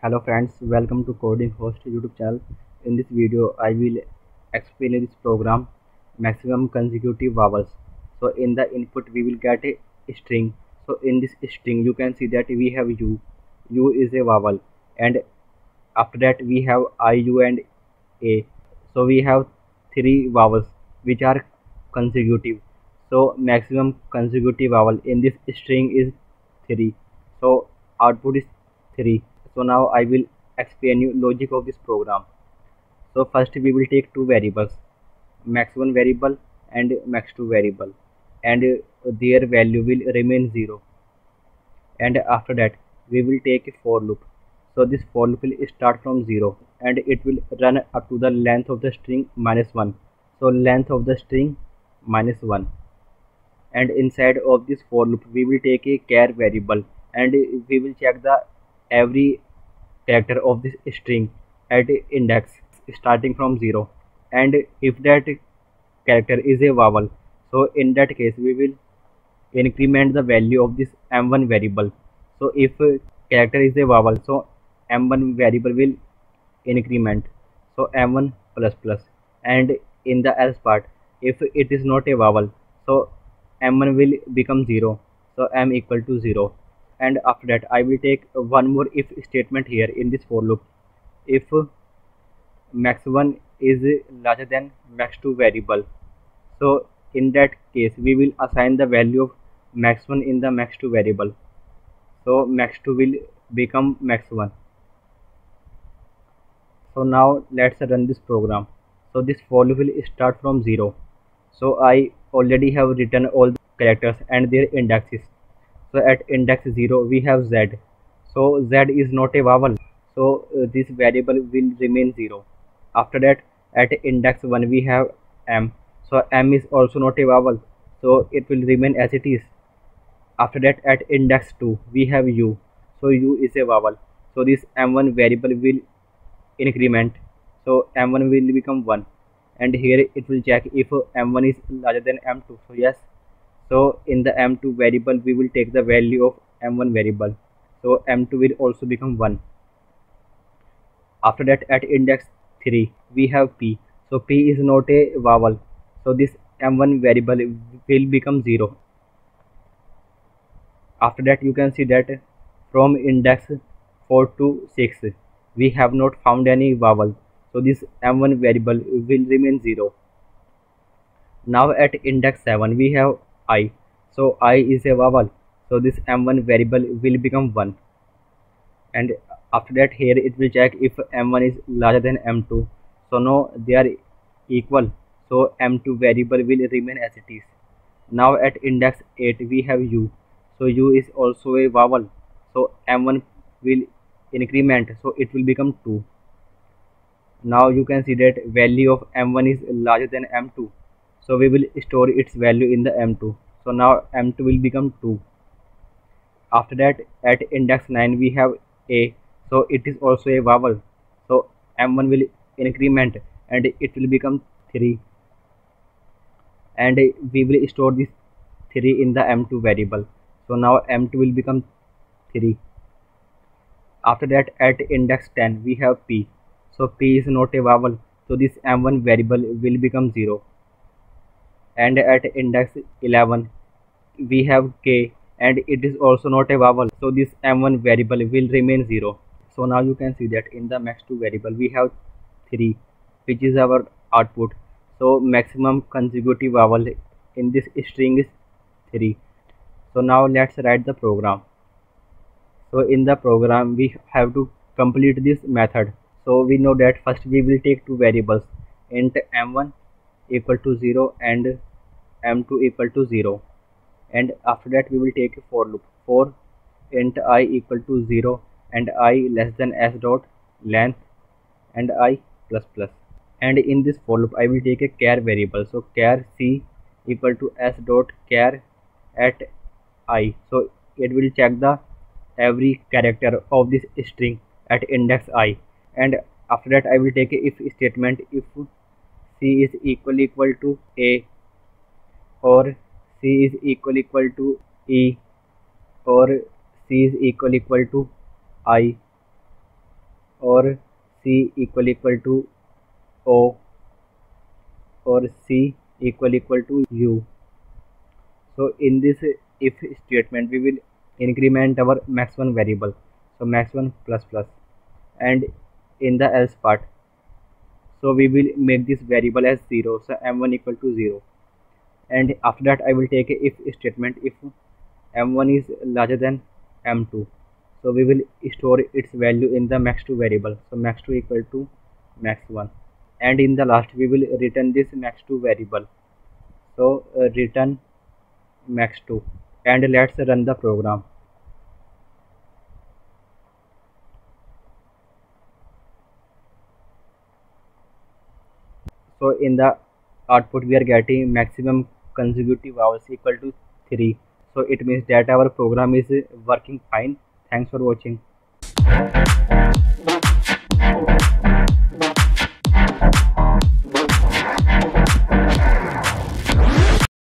Hello friends, welcome to Coding Host YouTube channel. In this video I will explain this program maximum consecutive vowels. So in the input we will get a string. So in this string you can see that we have u is a vowel, and after that we have I, u and a. So we have three vowels which are consecutive. So maximum consecutive vowel in this string is 3. So output is 3. So now I will explain you logic of this program. So first we will take two variables, max1 variable and max2 variable, and their value will remain 0. And after that we will take a for loop. So this for loop will start from 0 and it will run up to the length of the string -1. So length of the string -1, and inside of this for loop we will take a char variable and we will check the every character of this string at index starting from 0, and if that character is a vowel, so in that case we will increment the value of this m1 variable. So if character is a vowel, so m1 variable will increment, so m1 ++, and in the else part if it is not a vowel, so m1 will become 0, so m equal to 0. And after that I will take one more if statement here in this for loop. If max1 is larger than max2 variable, so in that case we will assign the value of max1 in the max2 variable, so max2 will become max1. So now let's run this program. So this for loop will start from 0. So I already have written all the characters and their indexes. So at index 0 we have z. So z is not a vowel, so this variable will remain 0. After that at index 1 we have m. So m is also not a vowel, so it will remain as it is. After that at index 2 we have u. So u is a vowel, so this m1 variable will increment, so m1 will become 1, and here it will check if m1 is larger than m2. So yes, so in the m2 variable we will take the value of m1 variable, so m2 will also become 1. After that at index 3 we have p. So p is not a vowel, so this m1 variable will become 0. After that you can see that from index 4 to 6 we have not found any vowel, so this m1 variable will remain 0. Now at index 7 we have I. So I is a vowel, so this m1 variable will become 1, and after that here it will check if m1 is larger than m2. So no, they are equal, so m2 variable will remain as it is. Now at index 8 we have u. So u is also a vowel, so m1 will increment, so it will become 2. Now you can see that value of m1 is larger than m2, so we will store its value in the m2. So now m2 will become 2. After that at index 9 we have a. So it is also a vowel, so m1 will increment and it will become 3, and we will store this 3 in the m2 variable. So now m2 will become 3. After that at index 10 we have p. So p is not a vowel, so this m1 variable will become 0. And at index 11 we have k, and it is also not a vowel, so this m1 variable will remain 0. So now you can see that in the max2 variable we have 3, which is our output. So maximum consecutive vowel in this string is 3. So now let's write the program. So in the program we have to complete this method. So we know that first we will take two variables, int m1 equal to 0 and m2 equal to 0, and after that we will take a for loop. For int I equal to 0 and I less than s dot length and I ++, and in this for loop I will take a char variable. So char c equal to s dot char at I. So it will check the every character of this string at index I, and after that I will take a if statement. If c is equal to a or C is equal to E, or C is equal to I, or C equal to O, or C equal to U. So in this if statement we will increment our max1 variable, so max1 plus plus, and in the else part so we will make this variable as 0, so m1 equal to 0, and after that I will take a if statement. If m1 is larger than m2, so we will store its value in the max2 variable, so max2 equal to max1, and in the last we will return this max2 variable, so return max2, and let's run the program. So in the output we are getting maximum consecutive hours equal to 3, so it means that our program is working fine. Thanks for watching.